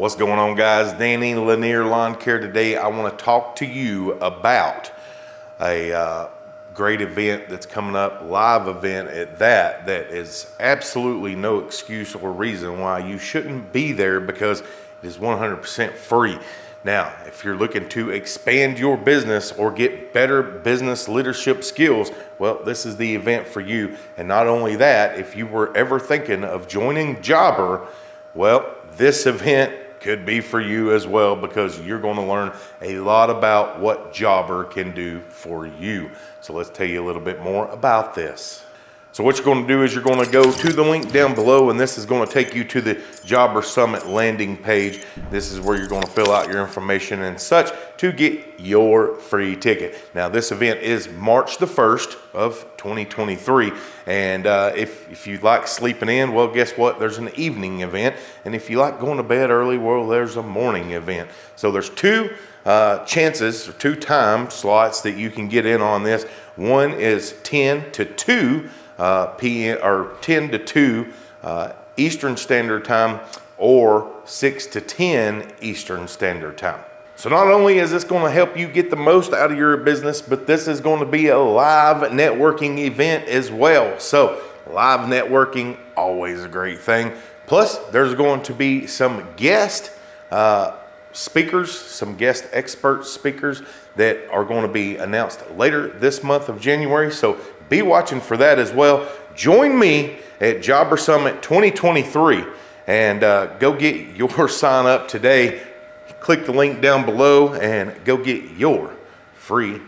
What's going on, guys? Danny Lanier Lawn Care. Today I want to talk to you about a great event that's coming up, live event at that is absolutely no excuse or reason why you shouldn't be there, because it is 100% free. Now, if you're looking to expand your business or get better business leadership skills, well, this is the event for you. And not only that, if you were ever thinking of joining Jobber, well, this event could be for you as well, because you're going to learn a lot about what Jobber can do for you. So let's tell you a little bit more about this. So what you're going to do is you're going to go to the link down below, and this is going to take you to the Jobber Summit landing page. This is where you're going to fill out your information and such to get your free ticket. Now, this event is March the 1st of 2023, and if you like sleeping in, well, guess what? There's an evening event, and if you like going to bed early, well, there's a morning event. So there's two chances, or two time slots that you can get in on this. One is 10 to 2. PM or 10 to 2 Eastern Standard Time, or 6 to 10 Eastern Standard Time. So not only is this going to help you get the most out of your business, but this is going to be a live networking event as well. So live networking, always a great thing. Plus, there's going to be some guest speakers, some guest expert speakers that are going to be announced later this month of January. So be watching for that as well. Join me at Jobber Summit 2023 and go get your sign up today. Click the link down below and go get your free